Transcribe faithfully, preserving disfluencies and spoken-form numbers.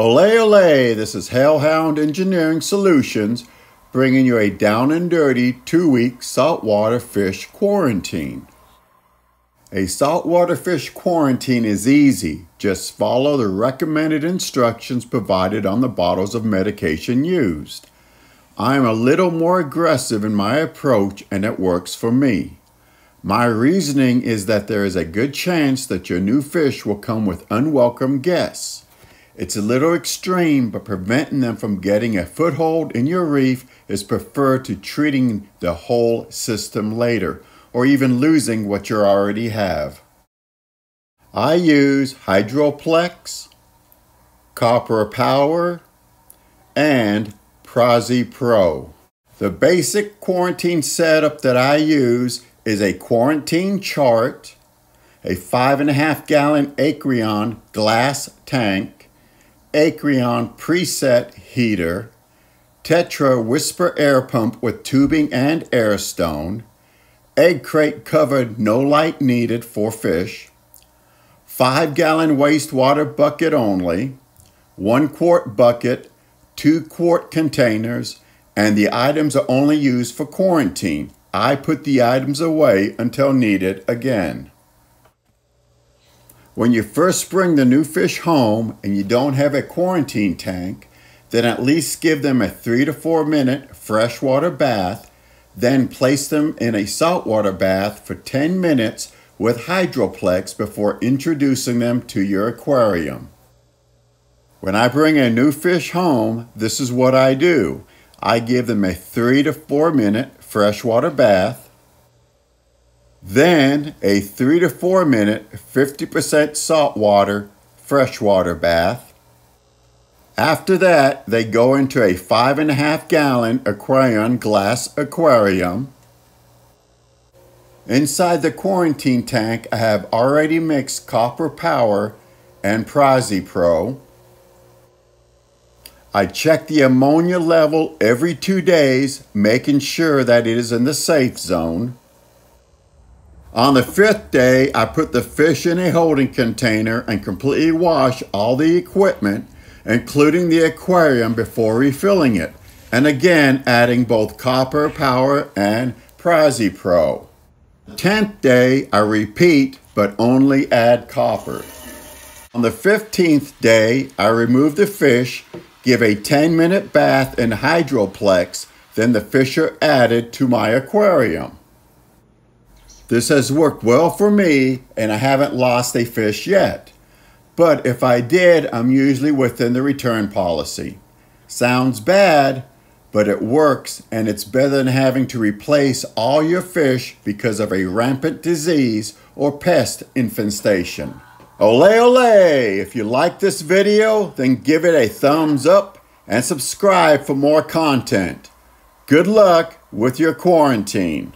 Ole ole, this is Hellhound Engineering Solutions bringing you a down and dirty two-week saltwater fish quarantine. A saltwater fish quarantine is easy. Just follow the recommended instructions provided on the bottles of medication used. I am a little more aggressive in my approach and it works for me. My reasoning is that there is a good chance that your new fish will come with unwelcome guests. It's a little extreme, but preventing them from getting a foothold in your reef is preferred to treating the whole system later, or even losing what you already have. I use HydroPlex, Copper Power, and PraziPro. The basic quarantine setup that I use is a quarantine chart, a five and a half gallon Aqueon glass tank, Aqueon preset heater, Tetra Whisper Air Pump with tubing and air stone, egg crate covered, no light needed for fish, five gallon wastewater bucket only, one quart bucket, two quart containers, and the items are only used for quarantine. I put the items away until needed again. When you first bring the new fish home and you don't have a quarantine tank, then at least give them a three to four minute freshwater bath, then place them in a saltwater bath for ten minutes with HydroPlex before introducing them to your aquarium. When I bring a new fish home, this is what I do. I give them a three to four minute freshwater bath, then a three to four minute fifty percent saltwater freshwater bath. After that, they go into a five and a half gallon Aqueon glass aquarium. Inside the quarantine tank, I have already mixed Copper Power and PraziPro. I check the ammonia level every two days, making sure that it is in the safe zone. On the fifth day, I put the fish in a holding container and completely wash all the equipment, including the aquarium, before refilling it, and again adding both Copper Power and PraziPro. The tenth day, I repeat, but only add copper. On the fifteenth day, I remove the fish, give a ten minute bath in HydroPlex, then the fish are added to my aquarium. This has worked well for me, and I haven't lost a fish yet. But if I did, I'm usually within the return policy. Sounds bad, but it works, and it's better than having to replace all your fish because of a rampant disease or pest infestation. Ole ole! If you like this video, then give it a thumbs up and subscribe for more content. Good luck with your quarantine.